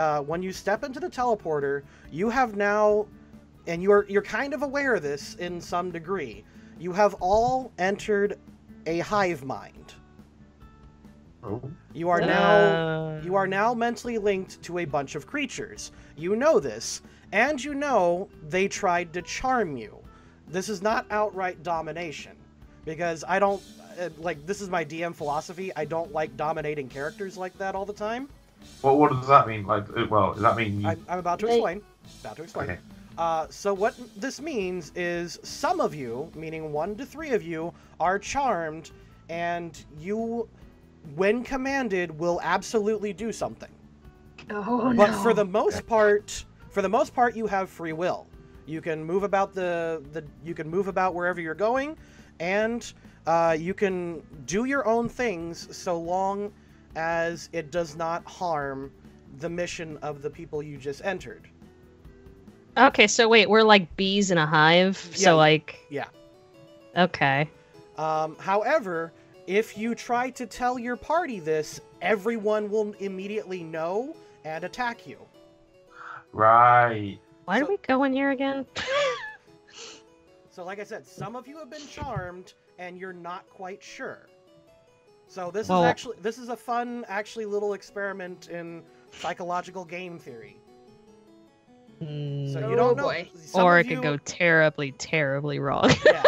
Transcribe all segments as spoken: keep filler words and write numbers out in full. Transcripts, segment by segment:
uh, when you step into the teleporter, you have now, and you're you're kind of aware of this in some degree, you have all entered a hive mind. Oh. You are now uh... you are now mentally linked to a bunch of creatures. You know this, and you know they tried to charm you. This is not outright domination, because I don't like, this is my D M philosophy. I don't like dominating characters like that all the time. Well, what does that mean? Like, well, does that mean you... I'm, I'm about to explain. About to explain. Okay. Uh, so what this means is some of you, meaning one to three of you, are charmed, and you, when commanded, will absolutely do something. Oh, but no. for the most part, for the most part, you have free will. You can move about the, the you can move about wherever you're going, and uh, you can do your own things so long as it does not harm the mission of the people you just entered. Okay, so wait, we're like bees in a hive, yeah. so like... Yeah. Okay. Um, however, if you try to tell your party this, everyone will immediately know and attack you. Right. Why so, do we go in here again? So like I said, some of you have been charmed, and you're not quite sure. So this well, is actually this is a fun, actually little experiment in psychological game theory. So you don't know, boy. Or it you... could go terribly, terribly wrong. Yeah.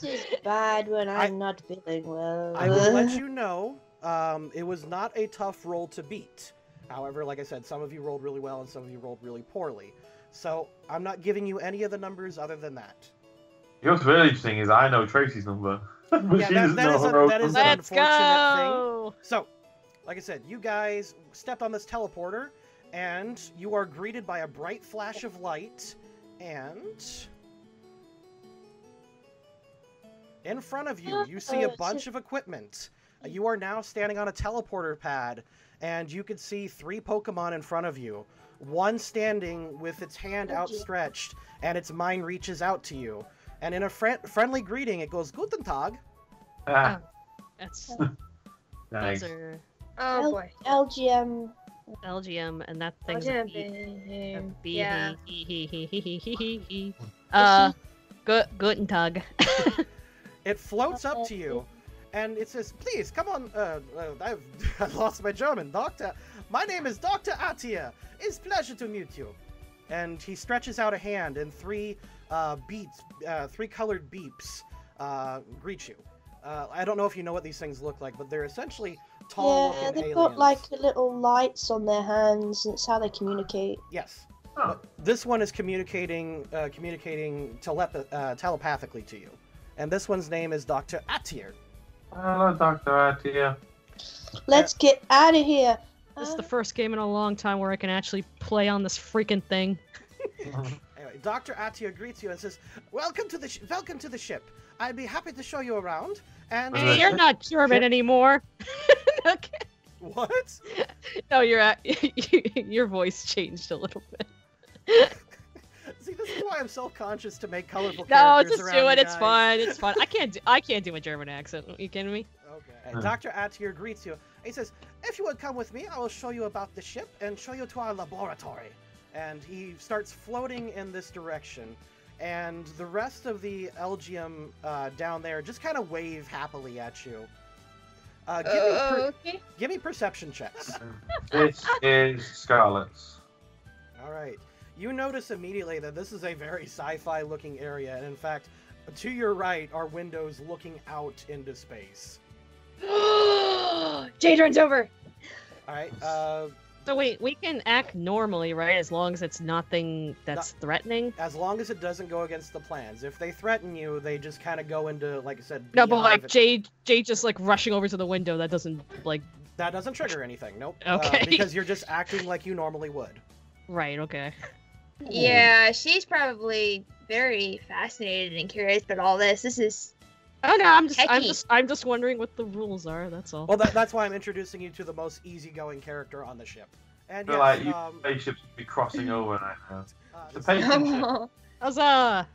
This is bad when I'm I, not feeling well. I will let you know, um, it was not a tough roll to beat. However, like I said, some of you rolled really well and some of you rolled really poorly. So I'm not giving you any of the numbers other than that. You know what's really interesting is I know Tracy's number. yeah, that, that, is a, that is an Let's unfortunate go! thing. So, like I said, you guys stepped on this teleporter, and you are greeted by a bright flash of light, and in front of you, you see a bunch of equipment. You are now standing on a teleporter pad, and you can see three Pokemon in front of you. One standing with its hand outstretched, and its mind reaches out to you. And in a fr friendly greeting, it goes, Guten Tag. Ah. Oh, that's... nice. Are... Oh, boy. L G M. L G M, and that thing's a bee. Yeah. Uh, Guten Tag. It floats up to you, and it says, please, come on. Uh, I've I lost my German. Doctor, my name is Doctor Atiyah. It's a pleasure to meet you. And he stretches out a hand, and three uh, beats, uh, three colored beeps uh, greet you. Uh, I don't know if you know what these things look like, but they're essentially tall yeah, they've aliens. got like little lights on their hands, and it's how they communicate. Yes. Huh. This one is communicating uh, communicating telep uh, telepathically to you. And this one's name is Doctor Atiyah. Hello, Doctor Atiyah. Let's uh, get out of here. This is the first game in a long time where I can actually play on this freaking thing. Anyway, Doctor Atiyah greets you and says, welcome to the sh welcome to the ship. I'd be happy to show you around. And hey, you're not German ship? anymore. Okay. What? No, you're at, your voice changed a little bit. See, this is why I'm self-conscious to make colorful no, characters around No, just do it. It's fun. It's fun. I can't do, I can't do a German accent. Are you kidding me? Okay. Hmm. Doctor Atiyah greets you. He says, if you would come with me, I will show you about the ship and show you to our laboratory. And he starts floating in this direction. And the rest of the Emelgium uh, down there just kind of wave happily at you. Uh, give, uh, me okay. give me perception checks. This is Scarlet's. All right. You notice immediately that this is a very sci-fi looking area. And in fact, to your right are windows looking out into space. Jade runs over. All right. Uh, so wait, we can act normally, right? As long as it's nothing that's not, threatening. As long as it doesn't go against the plans. If they threaten you, they just kind of go into, like I said. No, but like Jade, Jade just like rushing over to the window. That doesn't like. That doesn't trigger anything. Nope. Okay. Uh, because you're just acting like you normally would. Right. Okay. Yeah, she's probably very fascinated and curious about all this. This is. Oh no! I'm just, I'm just, I'm just wondering what the rules are. That's all. Well, that, that's why I'm introducing you to the most easygoing character on the ship. And yes, like um, you spaceships be crossing over now. Uh, the spaceship. Huzzah!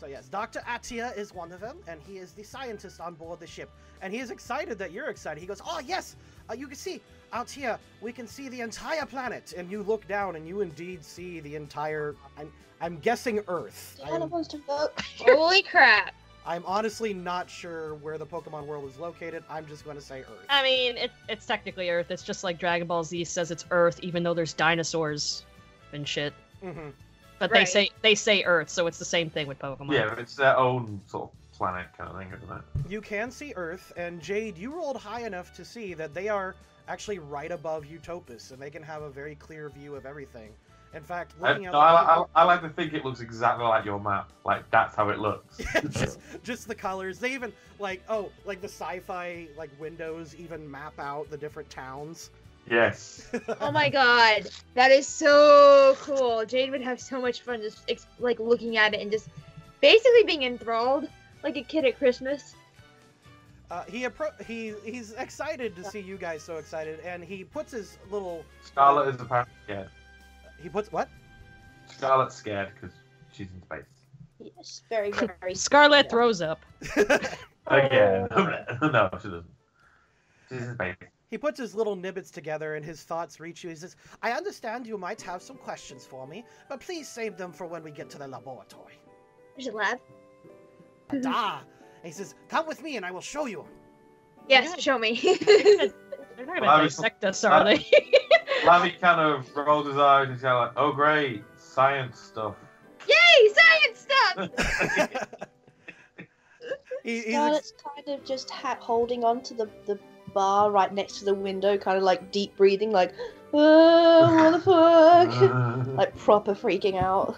So yes, Doctor Atiyah is one of them, and he is the scientist on board the ship. And he is excited that you're excited. He goes, "Oh yes, uh, you can see Atiyah, we can see the entire planet, and you look down and you indeed see the entire, I'm, I'm guessing Earth. I'm, to vote. Holy crap. I'm honestly not sure where the Pokemon world is located. I'm just going to say Earth. I mean, it, it's technically Earth. It's just like Dragon Ball Z says it's Earth, even though there's dinosaurs and shit. Mm-hmm. But right. they say they say Earth, so it's the same thing with Pokemon. Yeah, but it's their own sort of planet kind of thing, isn't it? You can see Earth, and Jade, you rolled high enough to see that they are actually right above Utopus, and they can have a very clear view of everything. In fact, looking I, out no, I, I, I like to think it looks exactly like your map. Like, that's how it looks. just, just the colors. They even, like, oh, like the sci-fi, like, windows even map out the different towns. Yes. Oh my god, that is so cool. Jade would have so much fun just, like, looking at it and just basically being enthralled like a kid at Christmas. Uh, he appro- he he's excited to see you guys so excited, and he puts his little... Scarlet is apparently scared. He puts what? Scarlet's scared because she's in space. Yes, very, very scared. Scarlet throws up. Again. No, she doesn't. She's in space. He puts his little nibbits together and his thoughts reach you. He says, I understand you might have some questions for me, but please save them for when we get to the laboratory. There's a lab. Da. He says, come with me and I will show you. Yes, yeah. Show me. They're not going to dissect us, are they? Lavi kind of rolls his eyes and he's kind of like, oh great, science stuff. Yay, science stuff! he, Scarlett's kind of just ha holding on to the, the bar right next to the window, kind of like deep breathing, like, oh, what the fuck? Like proper freaking out.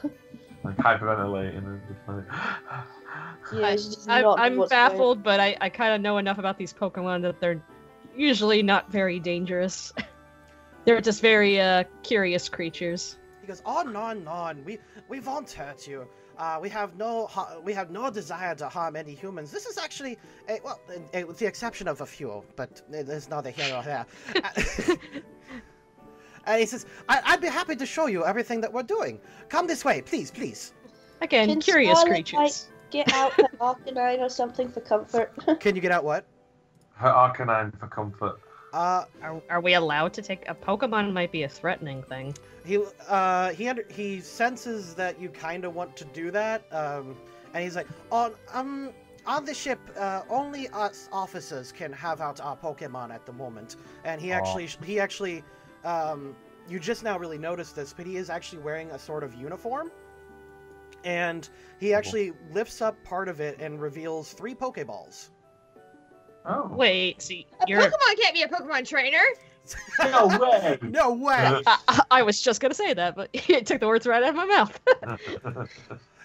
Like hyperventilating and just like... Yeah, I, I'm baffled, going. But I, I kind of know enough about these Pokemon that they're usually not very dangerous. They're just very uh, curious creatures. He goes on, on, on. We we won't hurt you. Uh, we have no we have no desire to harm any humans. This is actually a, well, a, a, with the exception of a few, but there's neither here nor there. And he says, I, I'd be happy to show you everything that we're doing. Come this way, please, please. Again, Can curious Scarlet creatures. Like get out her Arcanine or something for comfort. Can you get out what? Her Arcanine for comfort. Uh, are, are we allowed to take a Pokemon? Might be a threatening thing. He uh he under, he senses that you kind of want to do that. Um, and he's like, on um on the ship, uh, only us officers can have out our Pokemon at the moment. And he Aww. actually he actually um you just now really noticed this, but he is actually wearing a sort of uniform. And he actually lifts up part of it and reveals three Pokeballs. Oh. Wait, see, you're... A Pokemon can't be a Pokemon trainer! No way! No way! I, I, I was just gonna say that, but it took the words right out of my mouth.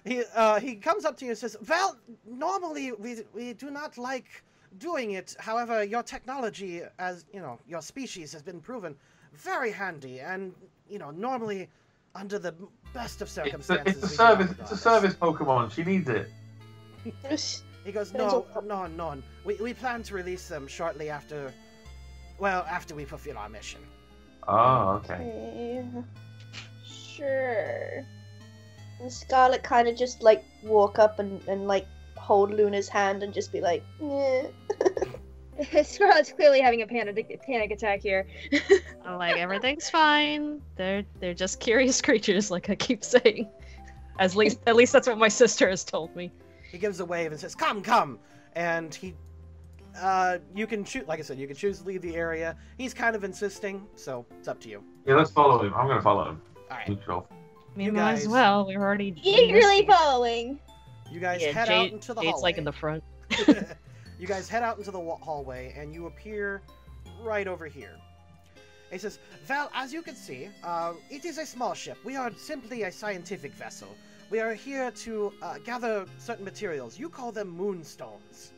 he, uh, he comes up to you and says, well, normally we, we do not like doing it. However, your technology, as, you know, your species has been proven very handy. And, you know, normally... Under the best of circumstances. It's a, it's a service. It's a service Pokemon. She needs it. He goes, no, no, no. We we plan to release them shortly after, well, after we fulfill our mission. Oh, okay. okay. Sure. And Scarlet kind of just like walk up and and like hold Luna's hand and just be like, yeah. Scarlet's clearly having a panic panic attack here. I'm like, everything's fine. They're they're just curious creatures, like I keep saying. As least at least that's what my sister has told me. He gives a wave and says, "Come, come!" And he, uh, you can choose. Like I said, you can choose to leave the area. He's kind of insisting, so it's up to you. Yeah, let's follow him. I'm gonna follow him. All right. Neutral. I mean, you might guys... as well. We're already eagerly following. You guys yeah, head Jade, out into the hallway. Jade's like in the front. You guys head out into the hallway, and you appear right over here. He says, well, as you can see, uh, it is a small ship. We are simply a scientific vessel. We are here to uh, gather certain materials. You call them moonstones.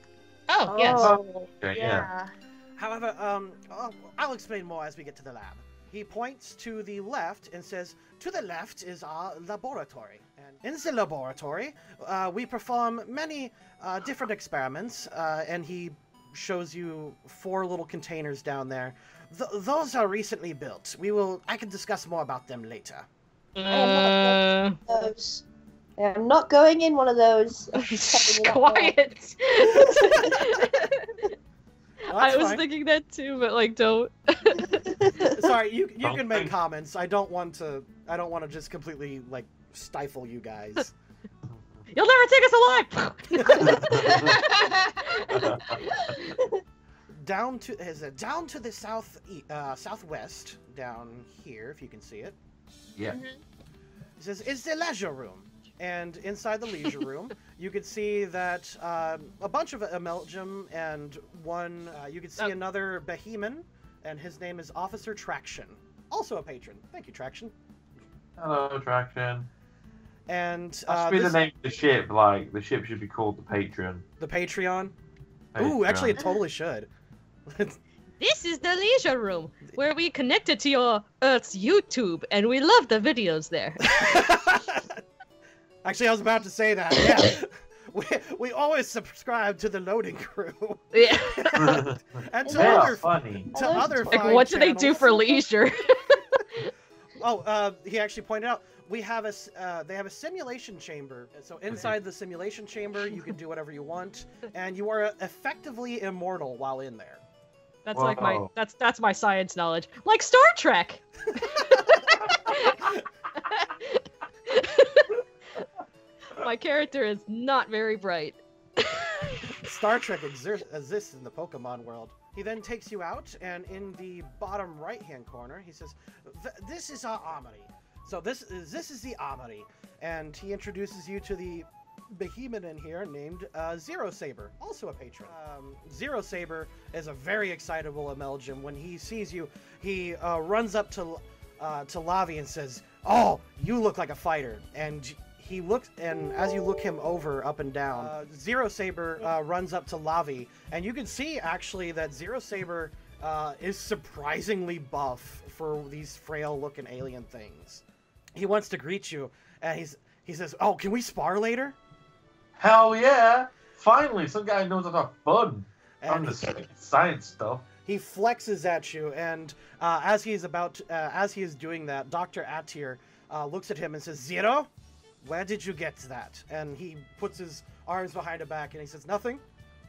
Oh, yes. Oh, yeah. yeah. However, um, I'll, I'll explain more as we get to the lab. He points to the left and says, to the left is our laboratory. In the laboratory, uh, we perform many uh, different experiments, uh, and he shows you four little containers down there. Th those are recently built. We will. I can discuss more about them later. Uh... I'm, not those. I'm not going in one of those. Quiet. Well, I was fine. thinking that too, but like, don't. Sorry, you you can make comments. I don't want to. I don't want to just completely like stifle you guys. You'll never take us alive. Down to is it down to the south uh, southwest down here, if you can see it. Yeah. Mm-hmm. It says is the leisure room. And inside the leisure room, you could see that um, a bunch of Emelgium and one, uh, you could see oh. another Behemoth, and his name is Officer Traction. Also a patron. Thank you, Traction. Hello, Traction. And, uh, that should be this... the name of the ship, like, the ship should be called the Patron. The Patreon? Patreon. Ooh, actually, it totally should. This is the leisure room, where we connected to your Earth's YouTube, and we love the videos there. Actually, I was about to say that. Yeah, we we always subscribe to the Loading Crew. Yeah, and to they other funny, to other like, fine what do channels. They do for leisure? oh, uh, he actually pointed out we have a uh, they have a simulation chamber. So inside the simulation chamber, you can do whatever you want, and you are effectively immortal while in there. That's Whoa. like my that's that's my science knowledge, like Star Trek. My character is not very bright. Star Trek exists in the Pokemon world. He then takes you out, and in the bottom right-hand corner, he says, "This is our Armory." So this is this is the Armory, and he introduces you to the behemoth in here named uh, Zero Saber, also a patron. Um, Zero Saber is a very excitable Emelgium. When he sees you, he uh, runs up to uh, to Lavi and says, "Oh, you look like a fighter," and he looks, and as you look him over, up and down, uh, Zero Saber uh, runs up to Lavi, and you can see actually that Zero Saber uh, is surprisingly buff for these frail-looking alien things. He wants to greet you, and he's he says, "Oh, can we spar later?" Hell yeah! Finally, some guy knows about fun. I'm just science stuff. He flexes at you, and uh, as he's about, uh, as he is doing that, Doctor Atiyah uh, looks at him and says, "Zero? Where did you get that?" And he puts his arms behind her back and he says, "Nothing.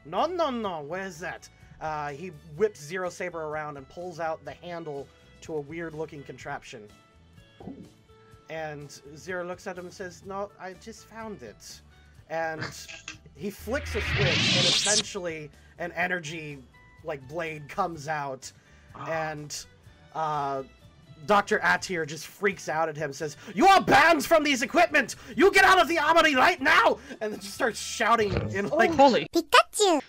No, no, no. Where's that?" Uh, he whips Zero Saber around and pulls out the handle to a weird-looking contraption. And Zero looks at him and says, "No, I just found it." And he flicks a switch, and essentially an energy, like, blade comes out, and uh... Doctor Atiyah just freaks out at him, says, "You are banned from these equipment! You get out of the armory right now!" And then just starts shouting in like, oh, holy Pikachu!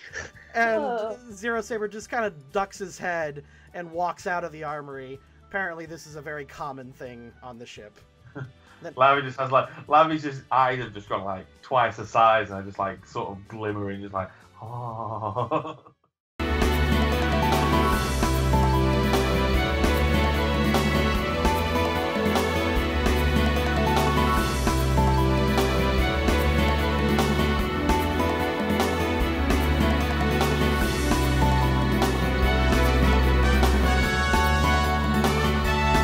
And oh. Zero Saber just kind of ducks his head and walks out of the armory. Apparently this is a very common thing on the ship. Then, Lavi just has like, Lavi's just eyes have just gone like twice the size and are just like sort of glimmering, just like, oh.